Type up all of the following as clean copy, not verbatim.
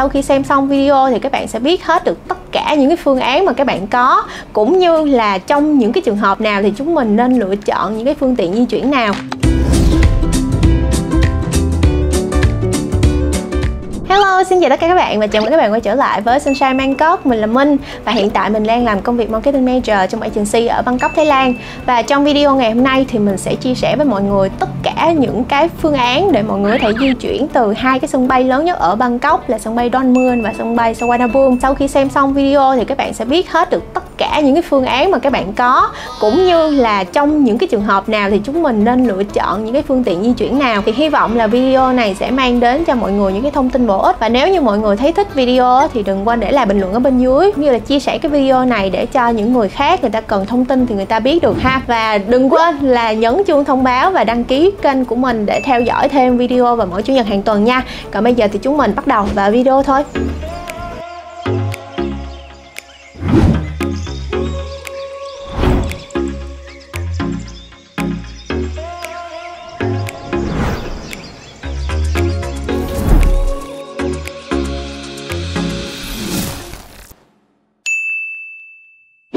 Sau khi xem xong video thì các bạn sẽ biết hết được tất cả những cái phương án mà các bạn có, cũng như là trong những cái trường hợp nào thì chúng mình nên lựa chọn những cái phương tiện di chuyển nào. Hello, xin chào tất cả các bạn và chào mừng các bạn quay trở lại với Sunshine Bangkok. Mình là Minh và hiện tại mình đang làm công việc Marketing Manager trong agency ở Bangkok, Thái Lan. Và trong video ngày hôm nay thì mình sẽ chia sẻ với mọi người tất cả những cái phương án để mọi người có thể di chuyển từ hai cái sân bay lớn nhất ở Bangkok là sân bay Don Mueang và sân bay Suvarnabhumi. Sau khi xem xong video thì các bạn sẽ biết hết được tất cả những cái phương án mà các bạn có, cũng như là trong những cái trường hợp nào thì chúng mình nên lựa chọn những cái phương tiện di chuyển nào. Thì hy vọng là video này sẽ mang đến cho mọi người những cái thông tin bổ ích. Và nếu như mọi người thấy thích video thì đừng quên để lại bình luận ở bên dưới, cũng như là chia sẻ cái video này để cho những người khác người ta cần thông tin thì người ta biết được ha. Và đừng quên là nhấn chuông thông báo và đăng ký kênh của mình để theo dõi thêm video vào mỗi chủ nhật hàng tuần nha. Còn bây giờ thì chúng mình bắt đầu vào video thôi.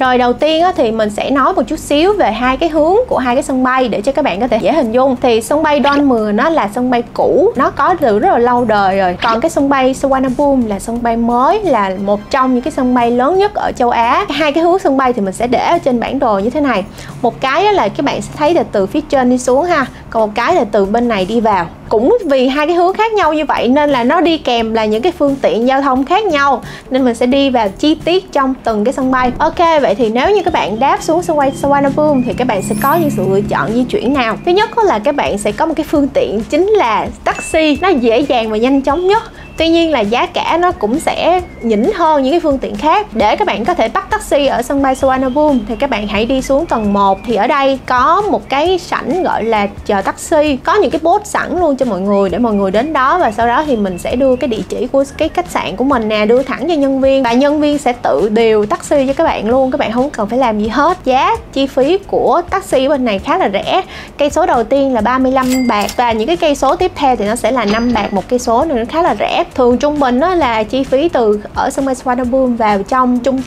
Rồi, đầu tiên thì mình sẽ nói một chút xíu về hai cái hướng của hai cái sân bay để cho các bạn có thể dễ hình dung. Thì sân bay Don Mueang nó là sân bay cũ, nó có từ rất là lâu đời rồi. Còn cái sân bay Suvarnabhumi là sân bay mới, là một trong những cái sân bay lớn nhất ở châu Á. Hai cái hướng sân bay thì mình sẽ để ở trên bản đồ như thế này. Một cái là các bạn sẽ thấy là từ phía trên đi xuống ha, còn một cái là từ bên này đi vào. Cũng vì hai cái hướng khác nhau như vậy nên là nó đi kèm là những cái phương tiện giao thông khác nhau, nên mình sẽ đi vào chi tiết trong từng cái sân bay. Ok, vậy thì nếu như các bạn đáp xuống sân bay Suvarnabhumi thì các bạn sẽ có những sự lựa chọn di chuyển nào? Thứ nhất là các bạn sẽ có một cái phương tiện chính là taxi, nó dễ dàng và nhanh chóng nhất. Tuy nhiên là giá cả nó cũng sẽ nhỉnh hơn những cái phương tiện khác. Để các bạn có thể bắt taxi ở sân bay Suvarnabhumi thì các bạn hãy đi xuống tầng 1. Thì ở đây có một cái sảnh gọi là chờ taxi, có những cái bốt sẵn luôn cho mọi người để mọi người đến đó. Và sau đó thì mình sẽ đưa cái địa chỉ của cái khách sạn của mình nè, đưa thẳng cho nhân viên, và nhân viên sẽ tự điều taxi cho các bạn luôn, các bạn không cần phải làm gì hết. Giá chi phí của taxi bên này khá là rẻ. Cây số đầu tiên là 35 baht, và những cái cây số tiếp theo thì nó sẽ là 5 baht một cây số, nên nó khá là rẻ. Thường trung bình đó là chi phí từ ở sân bay Suvarnabhumi vào trong trung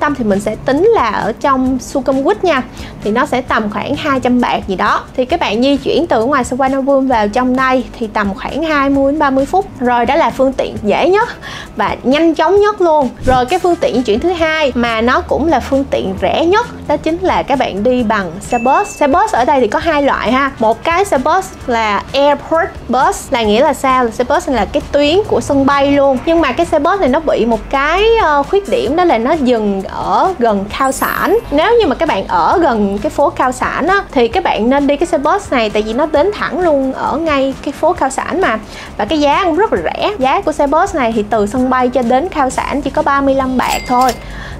tâm thì mình sẽ tính là ở trong Sukhumvit nha, thì nó sẽ tầm khoảng 200 baht gì đó. Thì các bạn di chuyển từ ngoài Suvarnabhumi vào trong đây thì tầm khoảng 20 đến 30 phút. Rồi, đó là phương tiện dễ nhất và nhanh chóng nhất luôn. Rồi, cái phương tiện di chuyển thứ hai mà nó cũng là phương tiện rẻ nhất, đó chính là các bạn đi bằng xe bus. Xe bus ở đây thì có hai loại ha. Một cái xe bus là Airport Bus, là nghĩa là sao? Là xe bus là cái tuyến của sân bay luôn. Nhưng mà cái xe bus này nó bị một cái khuyết điểm, đó là nó dừng ở gần Khao Sản. Nếu như mà các bạn ở gần cái phố Khao Sản á, thì các bạn nên đi cái xe bus này, tại vì nó đến thẳng luôn ở ngay cái phố Khao Sản mà. Và cái giá cũng rất là rẻ. Giá của xe bus này thì từ sân bay cho đến Khao Sản chỉ có 35 baht thôi,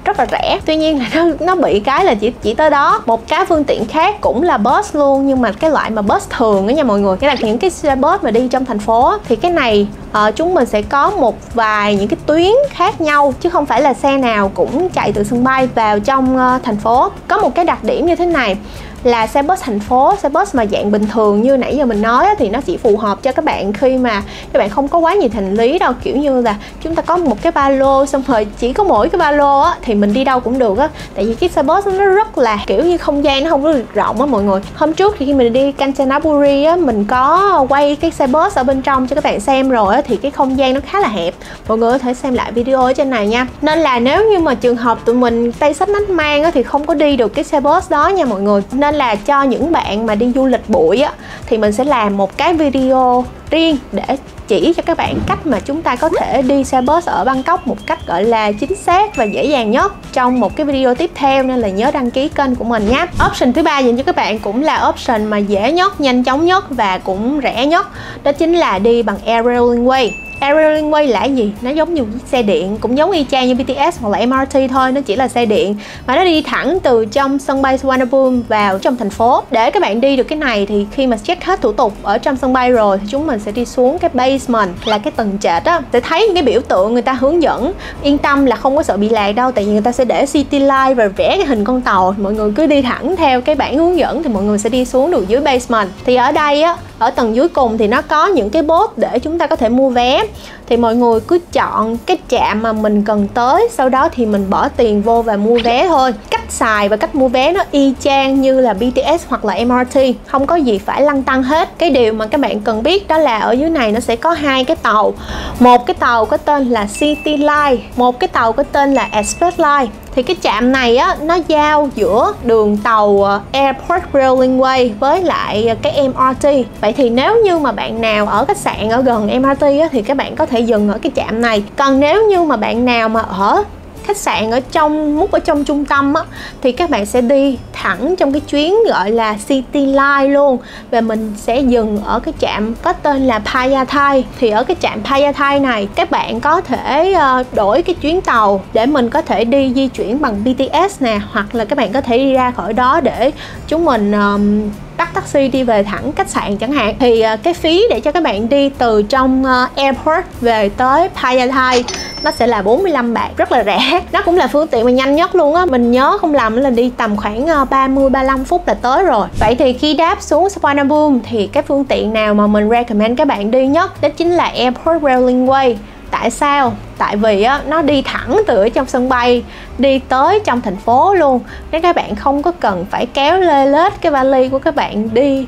rất là rẻ. Tuy nhiên là nó bị cái là chỉ tới đó. Một cái phương tiện khác cũng là bus luôn, nhưng mà cái loại mà bus thường đó nha mọi người, nghĩa là những cái xe bus mà đi trong thành phố. Thì cái này chúng mình sẽ có một vài những cái tuyến khác nhau, chứ không phải là xe nào cũng chạy từ sân bay vào trong thành phố. Có một cái đặc điểm như thế này là xe bus thành phố, xe bus mà dạng bình thường như nãy giờ mình nói thì nó chỉ phù hợp cho các bạn khi mà các bạn không có quá nhiều hành lý đâu, kiểu như là chúng ta có một cái ba lô, xong rồi chỉ có mỗi cái ba lô á, thì mình đi đâu cũng được á. Tại vì cái xe bus nó rất là kiểu như không gian nó không có rộng á mọi người. Hôm trước thì khi mình đi Kanchanaburi á, mình có quay cái xe bus ở bên trong cho các bạn xem rồi á, thì cái không gian nó khá là hẹp. Mọi người có thể xem lại video ở trên này nha. Nên là nếu như mà trường hợp tụi mình tay sách nách mang á, thì không có đi được cái xe bus đó nha mọi người. Nên là cho những bạn mà đi du lịch bụi á, thì mình sẽ làm một cái video riêng để chỉ cho các bạn cách mà chúng ta có thể đi xe bus ở Bangkok một cách gọi là chính xác và dễ dàng nhất trong một cái video tiếp theo, nên là nhớ đăng ký kênh của mình nhé. Option thứ ba dành cho các bạn cũng là option mà dễ nhất, nhanh chóng nhất và cũng rẻ nhất, đó chính là đi bằng Aerial Linkway. Aerial Linkway là gì? Nó giống như xe điện, cũng giống y chang như BTS hoặc là MRT thôi, nó chỉ là xe điện mà nó đi thẳng từ trong sân bay Suvarnabhumi vào trong thành phố. Để các bạn đi được cái này thì khi mà check hết thủ tục ở trong sân bay rồi thì chúng mình sẽ đi xuống cái basement, là cái tầng trệt á, sẽ thấy những cái biểu tượng người ta hướng dẫn. Yên tâm là không có sợ bị lạc đâu, tại vì người ta sẽ để City Line và vẽ cái hình con tàu. Mọi người cứ đi thẳng theo cái bản hướng dẫn thì mọi người sẽ đi xuống được dưới basement. Thì ở đây á, ở tầng dưới cùng thì nó có những cái booth để chúng ta có thể mua vé. thì mọi người cứ chọn cái trạm mà mình cần tới, sau đó thì mình bỏ tiền vô và mua vé thôi. Cách xài và cách mua vé nó y chang như là BTS hoặc là MRT, không có gì phải lăn tăn hết. Cái điều mà các bạn cần biết đó là ở dưới này nó sẽ có hai cái tàu, một cái tàu có tên là City Line, một cái tàu có tên là Express Line. Thì cái trạm này á, nó giao giữa đường tàu Airport Railway với lại cái MRT. Vậy thì nếu như mà bạn nào ở khách sạn ở gần MRT á, thì các bạn có thể dừng ở cái trạm này. Còn nếu như mà bạn nào mà ở khách sạn ở trong mút trung tâm á, thì các bạn sẽ đi thẳng trong cái chuyến gọi là City Line luôn, và mình sẽ dừng ở cái trạm có tên là Phaya Thai. Thì ở cái trạm Phaya Thai này các bạn có thể đổi cái chuyến tàu để mình có thể đi di chuyển bằng BTS nè, hoặc là các bạn có thể đi ra khỏi đó để chúng mình bắt taxi đi về thẳng khách sạn chẳng hạn. Thì cái phí để cho các bạn đi từ trong airport về tới Phaya Thai nó sẽ là 45 baht, rất là rẻ. Nó cũng là phương tiện mà nhanh nhất luôn á, mình nhớ không lầm là đi tầm khoảng 30-35 phút là tới rồi. Vậy thì khi đáp xuống Suvarnabhumi thì cái phương tiện nào mà mình recommend các bạn đi nhất đó chính là Airport Railway. Tại sao? Tại vì á, nó đi thẳng từ ở trong sân bay đi tới trong thành phố luôn. Nếu các bạn không có cần phải kéo lê lết cái vali của các bạn đi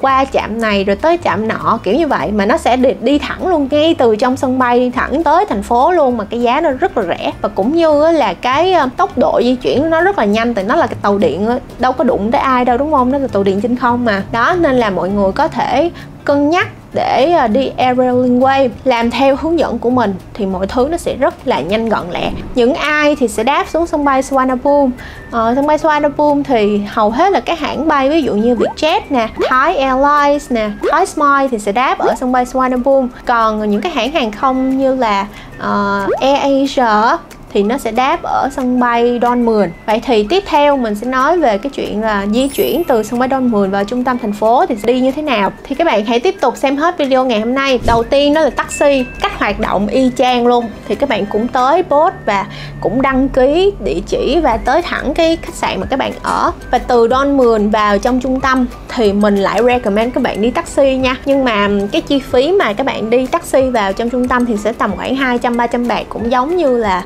qua trạm này rồi tới trạm nọ kiểu như vậy, mà nó sẽ đi thẳng luôn, ngay từ trong sân bay đi thẳng tới thành phố luôn, mà cái giá nó rất là rẻ. Và cũng như á, là cái tốc độ di chuyển nó rất là nhanh, tại nó là cái tàu điện á, đâu có đụng tới ai đâu đúng không, nó là tàu điện trên không mà. Đó nên là mọi người có thể cân nhắc để đi Airport Link, làm theo hướng dẫn của mình thì mọi thứ nó sẽ rất là nhanh gọn lẹ. Những ai thì sẽ đáp xuống sân bay Suvarnabhumi. Sân bay Suvarnabhumi thì hầu hết là các hãng bay ví dụ như Vietjet nè, Thai Airlines nè, Thai Smile thì sẽ đáp ở sân bay Suvarnabhumi. Còn những cái hãng hàng không như là AirAsia thì nó sẽ đáp ở sân bay Don Mueang. Vậy thì tiếp theo mình sẽ nói về cái chuyện là di chuyển từ sân bay Don Mueang vào trung tâm thành phố thì sẽ đi như thế nào. Thì các bạn hãy tiếp tục xem hết video ngày hôm nay. Đầu tiên đó là taxi, cách hoạt động y chang luôn. Thì các bạn cũng tới booth và cũng đăng ký địa chỉ và tới thẳng cái khách sạn mà các bạn ở. Và từ Don Mueang vào trong trung tâm thì mình lại recommend các bạn đi taxi nha. Nhưng mà cái chi phí mà các bạn đi taxi vào trong trung tâm thì sẽ tầm khoảng 200-300 baht, cũng giống như là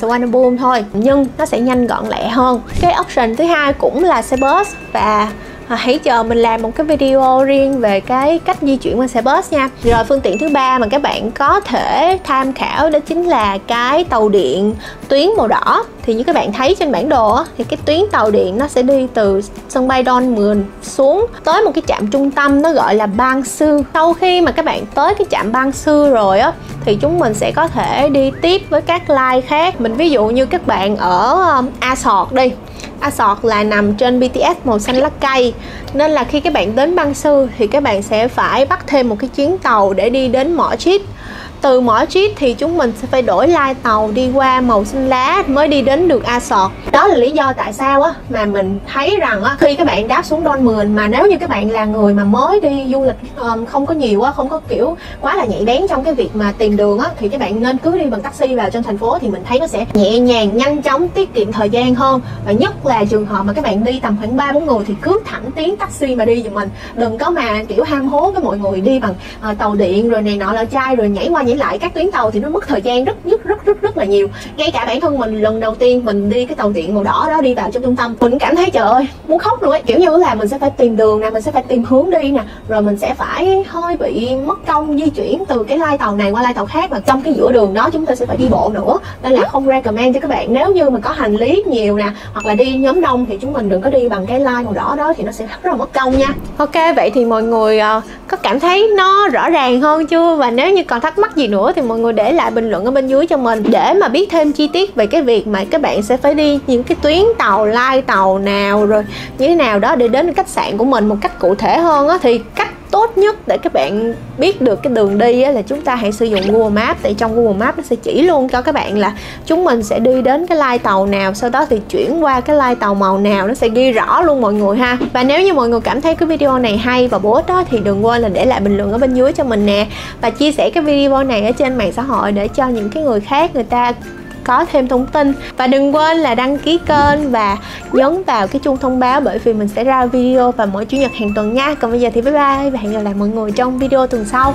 Suvarnabhumi thôi, nhưng nó sẽ nhanh gọn lẹ hơn. Cái option thứ hai cũng là xe bus, và hãy chờ mình làm một cái video riêng về cái cách di chuyển bằng xe bus nha. Rồi phương tiện thứ ba mà các bạn có thể tham khảo đó chính là cái tàu điện tuyến màu đỏ. Thì như các bạn thấy trên bản đồ thì cái tuyến tàu điện nó sẽ đi từ sân bay Don Mueang xuống tới một cái trạm trung tâm, nó gọi là Bang Sue. Sau khi mà các bạn tới cái trạm Bang Sue rồi á, thì chúng mình sẽ có thể đi tiếp với các line khác. Mình ví dụ như các bạn ở Asok đi. Asok là nằm trên BTS màu xanh lá cây, nên là khi các bạn đến Bang Sue thì các bạn sẽ phải bắt thêm một cái chuyến tàu để đi đến Mo Chit. Từ Mo Chit thì chúng mình sẽ phải đổi lai tàu đi qua màu xanh lá mới đi đến được Asok. Đó là lý do tại sao á, mà mình thấy rằng á, khi các bạn đáp xuống Don Mueang, mà nếu như các bạn là người mà mới đi du lịch không có nhiều á, không có kiểu quá là nhạy bén trong cái việc mà tìm đường á, thì các bạn nên cứ đi bằng taxi vào trong thành phố. Thì mình thấy nó sẽ nhẹ nhàng, nhanh chóng, tiết kiệm thời gian hơn. Và nhất là trường hợp mà các bạn đi tầm khoảng 3-4 người thì cứ thẳng tiếng taxi mà đi giùm mình. Đừng có mà kiểu ham hố với mọi người đi bằng tàu điện rồi này nọ là chai, rồi nhảy qua nhảy lại các tuyến tàu thì nó mất thời gian rất là nhiều. Ngay cả bản thân mình, lần đầu tiên mình đi cái tàu điện màu đỏ đó đi vào trong trung tâm, mình cảm thấy trời ơi muốn khóc luôn ấy. Kiểu như là mình sẽ phải tìm đường nè, mình sẽ phải tìm hướng đi nè, rồi mình sẽ phải hơi bị mất công di chuyển từ cái lai tàu này qua lai tàu khác, mà trong cái giữa đường đó chúng ta sẽ phải đi bộ nữa. Nên là không recommend cho các bạn, nếu như mà có hành lý nhiều nè hoặc là đi nhóm đông thì chúng mình đừng có đi bằng cái line màu đỏ đó, thì nó sẽ rất là mất công nha. Ok, vậy thì mọi người có cảm thấy nó rõ ràng hơn chưa? Và nếu như còn thắc mắc gì nữa thì mọi người để lại bình luận ở bên dưới cho mình, để mà biết thêm chi tiết về cái việc mà các bạn sẽ phải đi những cái tuyến tàu, lai tàu nào rồi như thế nào đó để đến khách sạn của mình một cách cụ thể hơn á. Thì cách tốt nhất để các bạn biết được cái đường đi là chúng ta hãy sử dụng Google Maps. Tại trong Google Maps nó sẽ chỉ luôn cho các bạn là chúng mình sẽ đi đến cái lai tàu nào, sau đó thì chuyển qua cái lai tàu màu nào, nó sẽ ghi rõ luôn mọi người ha. Và nếu như mọi người cảm thấy cái video này hay và bổ ích đó thì đừng quên là để lại bình luận ở bên dưới cho mình nè, và chia sẻ cái video này ở trên mạng xã hội để cho những cái người khác người ta có thêm thông tin. Và đừng quên là đăng ký kênh và nhấn vào cái chuông thông báo, bởi vì mình sẽ ra video vào mỗi chủ nhật hàng tuần nha. Còn bây giờ thì bye bye và hẹn gặp lại mọi người trong video tuần sau.